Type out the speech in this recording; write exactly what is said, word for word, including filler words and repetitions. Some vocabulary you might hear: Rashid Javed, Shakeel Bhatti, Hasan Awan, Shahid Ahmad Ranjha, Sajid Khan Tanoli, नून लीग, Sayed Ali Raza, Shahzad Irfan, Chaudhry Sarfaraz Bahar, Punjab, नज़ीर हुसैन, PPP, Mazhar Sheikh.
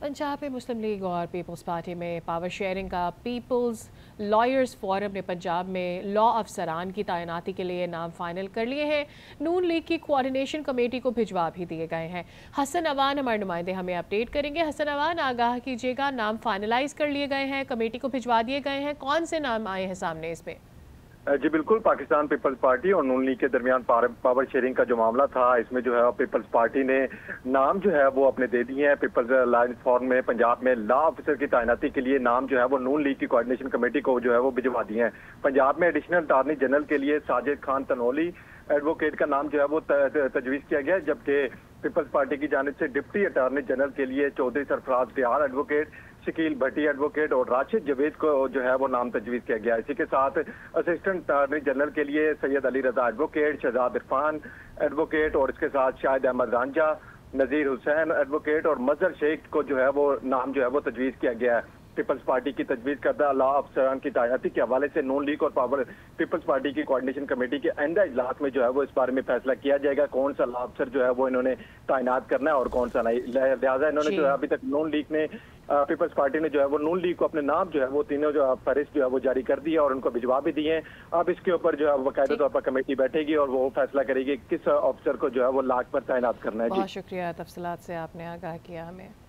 पंजाब में मुस्लिम लीग और पीपल्स पार्टी में पावर शेयरिंग का पीपल्स लॉयर्स फोरम ने पंजाब में लॉ अफसरान की तैनाती के लिए नाम फाइनल कर लिए हैं। नून लीग की कोऑर्डिनेशन कमेटी को भिजवा भी दिए गए हैं। हसन अवान हमारे नुमाइंदे हमें अपडेट करेंगे। हसन अवान, आगाह कीजिएगा, नाम फाइनलाइज कर लिए गए हैं, कमेटी को भिजवा दिए गए हैं, कौन से नाम आए हैं सामने इसमें? जी बिल्कुल, पाकिस्तान पीपल्स पार्टी और नून लीग के दरमियान पावर शेयरिंग का जो मामला था, इसमें जो है पीपल्स पार्टी ने नाम जो है वो अपने दे दिए हैं। पीपल्स लाइन फॉर्म में पंजाब में लॉ ऑफिसर की तैनाती के लिए नाम जो है वो नून लीग की कोऑर्डिनेशन कमेटी को जो है वो भिजवा दिए हैं। पंजाब में एडिशनल अटॉर्नी जनरल के लिए साजिद खान तनोली एडवोकेट का नाम जो है वो तजवीज़ किया गया, जबकि पीपल्स पार्टी की जानिब से डिप्टी अटॉर्नी जनरल के लिए चौधरी सरफराज बहार एडवोकेट, शकील भट्टी एडवोकेट और राशिद जवेद को जो है वो नाम तजवीज़ किया गया। इसी के साथ असिस्टेंट अटॉर्नी जनरल के लिए सैयद अली रजा एडवोकेट, शहजाद इरफान एडवोकेट और इसके साथ शाहिद अहमद रांझा, नज़ीर हुसैन एडवोकेट और मजहर शेख को जो है वो नाम जो है वो तजवीज़ किया गया है। पीपल्स पार्टी की तजवीज़ करदा लॉ अफसरान की तैनाती के हवाले से नून लीग और पावर पीपल्स पार्टी की कोऑर्डिनेशन कमेटी के आइंदा इजलास में जो है वो इस बारे में फैसला किया जाएगा कौन सा लॉ अफसर जो है वो इन्होंने तैनात करना है और कौन सा नहीं। लिहाजा इन्होंने जो है अभी तक नून लीग ने पीपल्स पार्टी ने जो है वो नून लीग को अपने नाम जो है वो तीनों जो फहरिस्त जो है वो जारी कर दी है और उनको भिजवा भी दिए हैं। अब इसके ऊपर जो है बाकायदा तौर पर कमेटी बैठेगी और वो फैसला करेगी किस अफसर को जो है वो लाग पर तैनात करना है। बहुत शुक्रिया, तफसीलात से आपने आगाह किया हमें।